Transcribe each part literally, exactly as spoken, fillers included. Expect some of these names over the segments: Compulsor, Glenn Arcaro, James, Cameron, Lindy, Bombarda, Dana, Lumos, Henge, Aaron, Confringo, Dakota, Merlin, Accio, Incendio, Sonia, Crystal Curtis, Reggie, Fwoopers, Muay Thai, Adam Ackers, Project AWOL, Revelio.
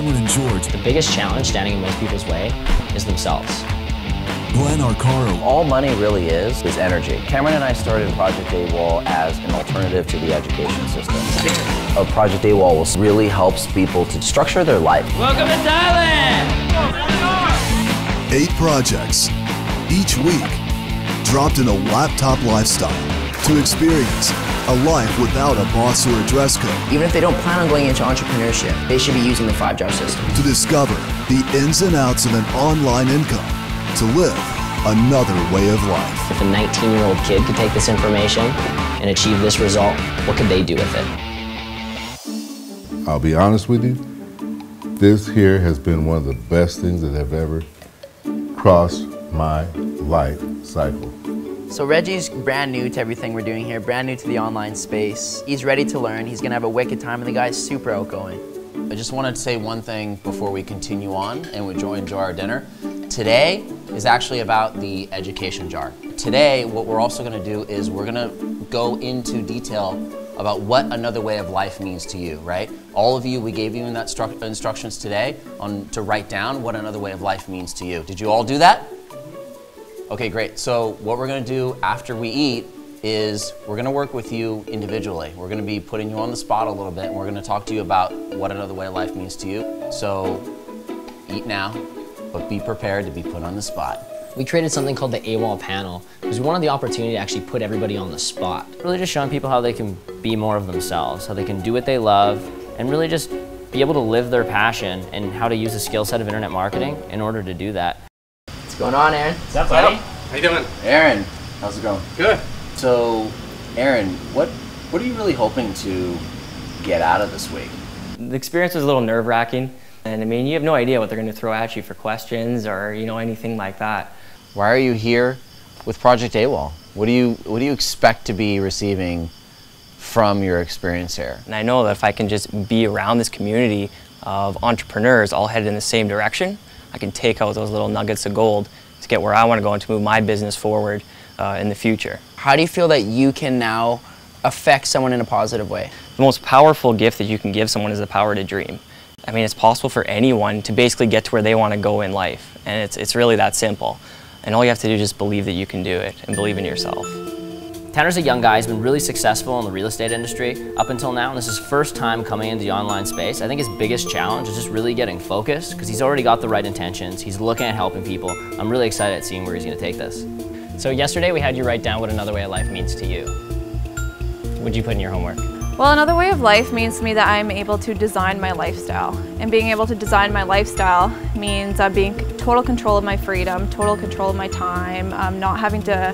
Cameron and George. The biggest challenge standing in most people's way is themselves. Glenn Arcaro. All money really is, is energy. Cameron and I started Project AWOL as an alternative to the education system. Uh, Project AWOL really helps people to structure their life. Welcome to Thailand! Eight projects, each week, dropped in a laptop lifestyle to experience a life without a boss or a dress code. Even if they don't plan on going into entrepreneurship, they should be using the five-job system. To discover the ins and outs of an online income, to live another way of life. If a nineteen-year-old kid could take this information and achieve this result, what could they do with it? I'll be honest with you, this here has been one of the best things that have ever crossed my life cycle. So Reggie's brand new to everything we're doing here, brand new to the online space. He's ready to learn, he's gonna have a wicked time, and the guy's super outgoing. I just wanted to say one thing before we continue on and we enjoy our dinner. Today is actually about the education jar. Today, what we're also gonna do is we're gonna go into detail about what another way of life means to you, right? All of you, we gave you in that instructions today on to write down what another way of life means to you. Did you all do that? Okay, great. So what we're gonna do after we eat is we're gonna work with you individually. We're gonna be putting you on the spot a little bit, and we're gonna talk to you about what another way of life means to you. So eat now, but be prepared to be put on the spot. We created something called the AWOL panel because we wanted the opportunity to actually put everybody on the spot. Really just showing people how they can be more of themselves, how they can do what they love, and really just be able to live their passion and how to use the skill set of internet marketing in order to do that. What's going on, Aaron? What's up, buddy? How you doing? Aaron, how's it going? Good. So, Aaron, what, what are you really hoping to get out of this week? The experience was a little nerve-wracking. And I mean, you have no idea what they're going to throw at you for questions or, you know, anything like that. Why are you here with Project AWOL? What do you, what do you expect to be receiving from your experience here? And I know that if I can just be around this community of entrepreneurs all headed in the same direction, I can take out those little nuggets of gold to get where I want to go and to move my business forward uh, in the future. How do you feel that you can now affect someone in a positive way? The most powerful gift that you can give someone is the power to dream. I mean, it's possible for anyone to basically get to where they want to go in life, and it's, it's really that simple. And all you have to do is just believe that you can do it and believe in yourself. Tanner's a young guy. He's been really successful in the real estate industry up until now, and this is his first time coming into the online space. I think his biggest challenge is just really getting focused because he's already got the right intentions. He's looking at helping people. I'm really excited at seeing where he's going to take this. So yesterday we had you write down what another way of life means to you. What'd you put in your homework? Well, another way of life means to me that I'm able to design my lifestyle. And being able to design my lifestyle means I'm being total control of my freedom, total control of my time, um, not having to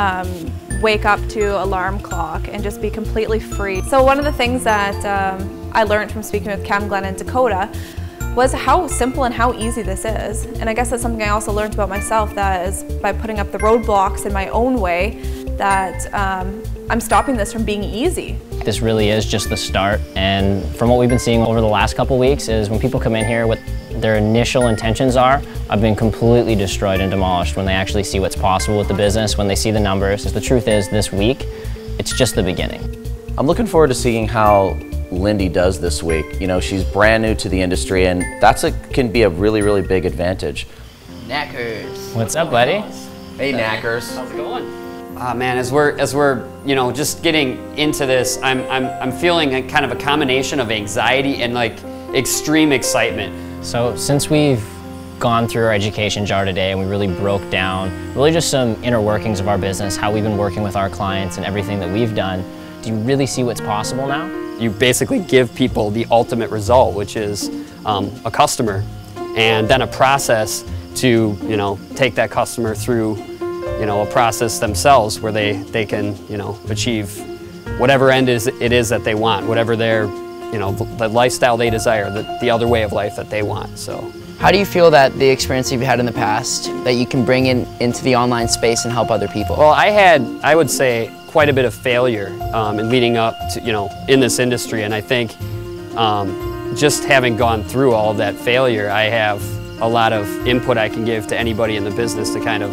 um, wake up to alarm clock and just be completely free. So one of the things that um, I learned from speaking with Cam, Glenn, and Dakota was how simple and how easy this is. And I guess that's something I also learned about myself, that is by putting up the roadblocks in my own way that um, I'm stopping this from being easy. This really is just the start, and from what we've been seeing over the last couple weeks is when people come in here, what their initial intentions are, I've been completely destroyed and demolished when they actually see what's possible with the business, when they see the numbers. The truth is, this week, it's just the beginning. I'm looking forward to seeing how Lindy does this week. You know, she's brand new to the industry, and that's a, can be a really, really big advantage. Knackers. What's up, buddy? Hey, Knackers. How's it going? Ah uh, man, as we're as we're you know just getting into this, I'm I'm I'm feeling a kind of a combination of anxiety and like extreme excitement. So since we've gone through our education jar today and we really broke down really just some inner workings of our business, how we've been working with our clients and everything that we've done, do you really see what's possible now? You basically give people the ultimate result, which is um, a customer, and then a process to you know take that customer through. You know, a process themselves where they, they can, you know, achieve whatever end is, it is that they want, whatever their, you know, the, the lifestyle they desire, the, the other way of life that they want, so. How do you feel that the experience you've had in the past, that you can bring in into the online space and help other people? Well, I had, I would say, quite a bit of failure um, in leading up to, you know, in this industry, and I think um, just having gone through all of that failure, I have a lot of input I can give to anybody in the business to kind of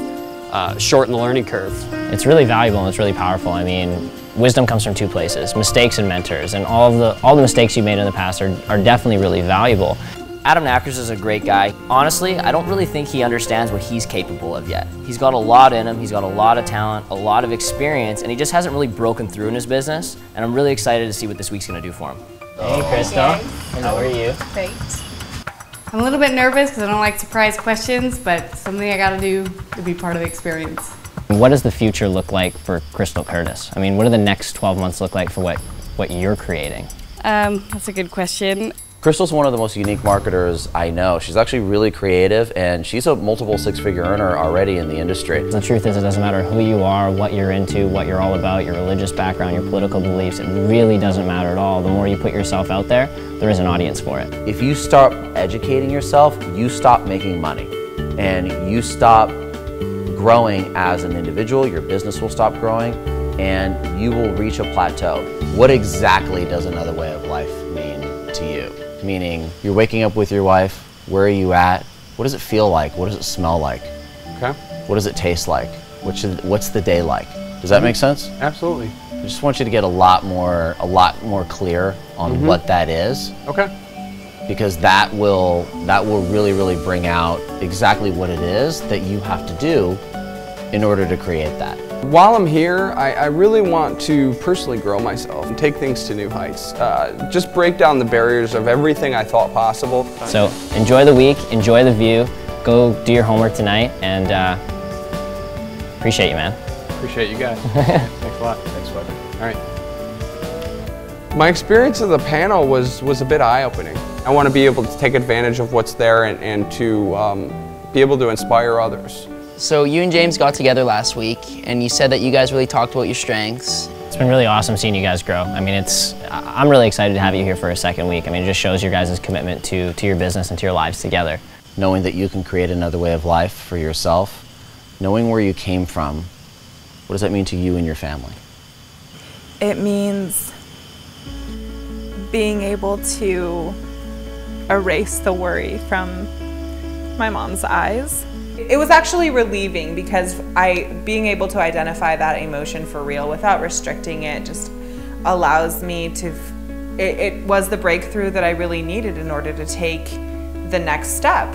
Uh, shorten the learning curve. It's really valuable and it's really powerful. I mean, wisdom comes from two places, mistakes and mentors, and all of the all the mistakes you've made in the past are, are definitely really valuable. Adam Ackers is a great guy. Honestly, I don't really think he understands what he's capable of yet. He's got a lot in him, he's got a lot of talent, a lot of experience, and he just hasn't really broken through in his business, and I'm really excited to see what this week's gonna do for him. Hey, Crystal. Hey. How are you? Great. I'm a little bit nervous because I don't like surprise questions, but something I gotta do to be part of the experience. What does the future look like for Crystal Curtis? I mean, what do the next twelve months look like for what, what you're creating? Um, that's a good question. Crystal's one of the most unique marketers I know. She's actually really creative, and she's a multiple six-figure earner already in the industry. The truth is, it doesn't matter who you are, what you're into, what you're all about, your religious background, your political beliefs, it really doesn't matter at all. The more you put yourself out there, there is an audience for it. If you start educating yourself, you stop making money, and you stop growing as an individual, your business will stop growing, and you will reach a plateau. What exactly does another way of life mean to you? Meaning, you're waking up with your wife, where are you at? What does it feel like? What does it smell like? Okay. What does it taste like? What should, what's the day like? Does that make sense? Absolutely. I just want you to get a lot more, a lot more clear on mm-hmm. what that is. Okay. Because that will, that will really, really bring out exactly what it is that you have to do in order to create that. While I'm here, I, I really want to personally grow myself and take things to new heights. Uh, just break down the barriers of everything I thought possible. So enjoy the week, enjoy the view, go do your homework tonight, and uh, appreciate you, man. Appreciate you guys. Thanks a lot. Thanks, bud. All right. My experience of the panel was, was a bit eye-opening. I want to be able to take advantage of what's there and, and to um, be able to inspire others. So you and James got together last week, and you said that you guys really talked about your strengths. It's been really awesome seeing you guys grow. I mean, it's, I'm really excited to have you here for a second week. I mean, it just shows your guys' commitment to, to your business and to your lives together. Knowing that you can create another way of life for yourself, knowing where you came from, what does that mean to you and your family? It means being able to erase the worry from my mom's eyes. It was actually relieving because I, being able to identify that emotion for real without restricting it just allows me to, it, it was the breakthrough that I really needed in order to take the next step.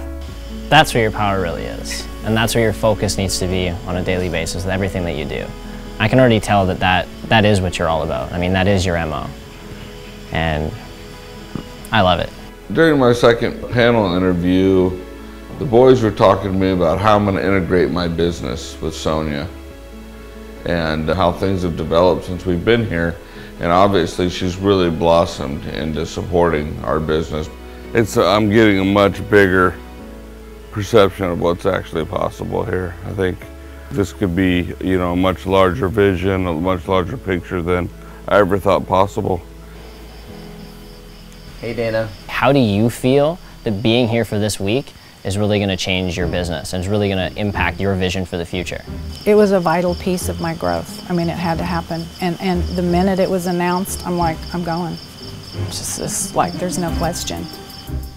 That's where your power really is, and that's where your focus needs to be on a daily basis with everything that you do. I can already tell that that, that is what you're all about. I mean, that is your M O, and I love it. During my second panel interview, the boys were talking to me about how I'm going to integrate my business with Sonia and how things have developed since we've been here, and obviously she's really blossomed into supporting our business. It's, I'm getting a much bigger perception of what's actually possible here. I think this could be, you know, a much larger vision, a much larger picture than I ever thought possible. Hey Dana. How do you feel that being here for this week is really going to change your business and is really going to impact your vision for the future? It was a vital piece of my growth. I mean, it had to happen. And, and the minute it was announced, I'm like, I'm going. It's just it's like, there's no question.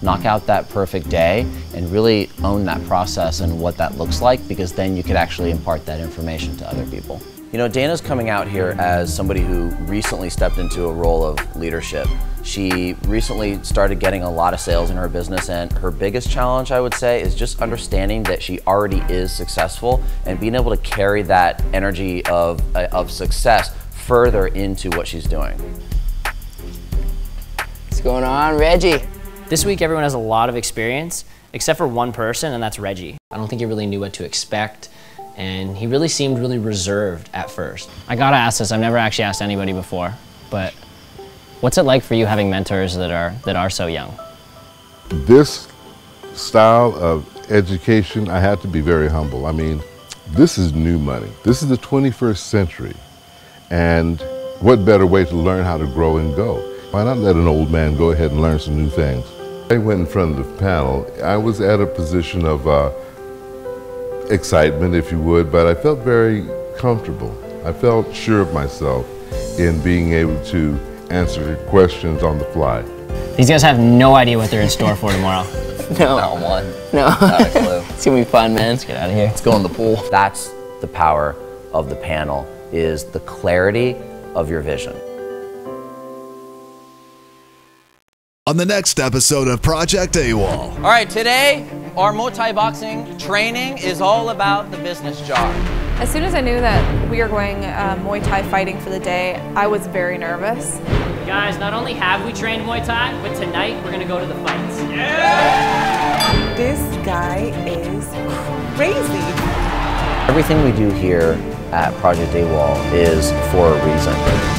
Knock out that perfect day and really own that process and what that looks like, because then you could actually impart that information to other people. You know, Dana's coming out here as somebody who recently stepped into a role of leadership. She recently started getting a lot of sales in her business, and her biggest challenge, I would say, is just understanding that she already is successful and being able to carry that energy of, uh, of success further into what she's doing. What's going on, Reggie? This week, everyone has a lot of experience, except for one person, and that's Reggie. I don't think he really knew what to expect, and he really seemed really reserved at first. I gotta ask this, I've never actually asked anybody before, but what's it like for you having mentors that are, that are so young? This style of education, I have to be very humble. I mean, this is new money. This is the twenty-first century, and what better way to learn how to grow and go? Why not let an old man go ahead and learn some new things? I went in front of the panel. I was at a position of uh, excitement, if you would, but I felt very comfortable. I felt sure of myself in being able to answer questions on the fly. These guys have no idea what they're in store for tomorrow. No. Not one. No. Not a clue. It's gonna be fun, man. Let's get out of here. Let's go in the pool. That's the power of the panel, is the clarity of your vision. on the next episode of Project AWOL. All right, today our Muay boxing training is all about the business jar. As soon as I knew that we were going uh, Muay Thai fighting for the day, I was very nervous. Guys, not only have we trained Muay Thai, but tonight we're gonna go to the fights. Yeah! This guy is crazy. Everything we do here at Project AWOL is for a reason.